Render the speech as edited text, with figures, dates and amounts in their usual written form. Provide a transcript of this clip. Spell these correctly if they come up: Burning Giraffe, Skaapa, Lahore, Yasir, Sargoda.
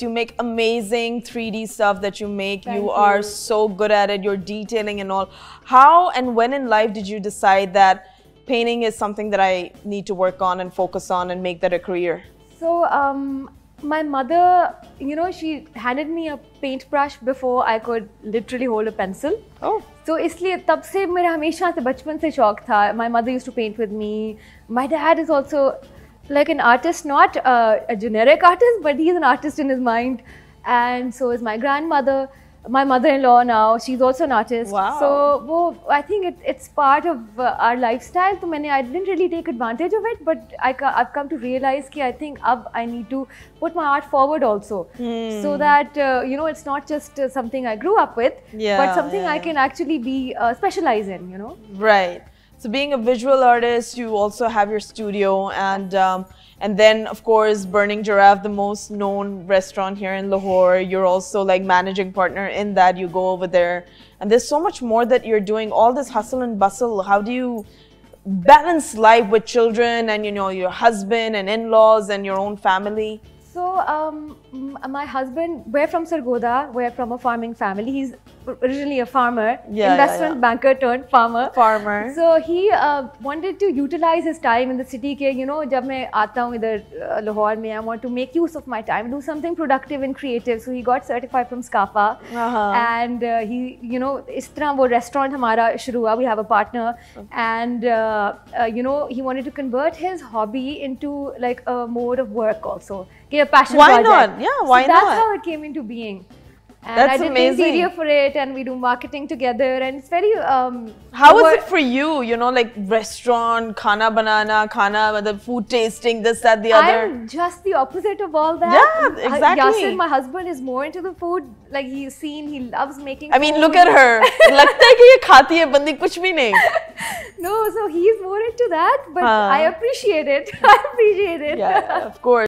You make amazing 3D stuff that you make. You are so good at it. You're detailing and all. How and when in life did you decide that painting is something that I need to work on and focus on and make that a career? So my mother, you know, she handed me a paintbrush before I could literally hold a pencil. Oh. So इसलिए तब से मेरा हमेशा से बचपन से शौक था. My mother used to paint with me. My dad is also like an artist, not a generic artist, but he's an artist in his mind, and so is my grandmother, my mother-in-law now. She's also an artist. Wow. So, well, I think it's part of our lifestyle. So, I didn't really take advantage of it, but I've come to realize that I think ab I need to put my art forward also, so that you know, it's not just something I grew up with, but something I can actually be specialize in. You know. Right. So being a visual artist, you also have your studio, and then of course Burning Giraffe, the most known restaurant here in Lahore. You're also like managing partner in that. You go over there, and there's so much more that you're doing. All this hustle and bustle. How do you balance life with children and, you know, your husband and in-laws and your own family? So my husband, we're from Sargoda, we're from a farming family. He's originally a farmer, investment banker turned farmer. So he wanted to utilize his time in the city. Ke, you know, when I come here in Lahore, I want to make use of my time, do something productive and creative. So he got certified from Skaapa, and he, you know, is tarah wo restaurant hamara shuru hua. We have a partner, and you know, he wanted to convert his hobby into like a mode of work also. A passion project. Why not? Yeah, why not? That's how it came into being. And that's amazing. I did the video for it, and we do marketing together, and it's very. How is it for you? You know, like restaurant, khana banana, khana, the food tasting, this, that, the other. I'm just the opposite of all that. Yeah, exactly. Yasir, my husband, is more into the food. Like he's seen, he loves making. I mean, food. Look at her. लगता है कि ये खाती है बंदी कुछ भी नहीं. No, so he's more into that, but I appreciate it. Yeah, of course.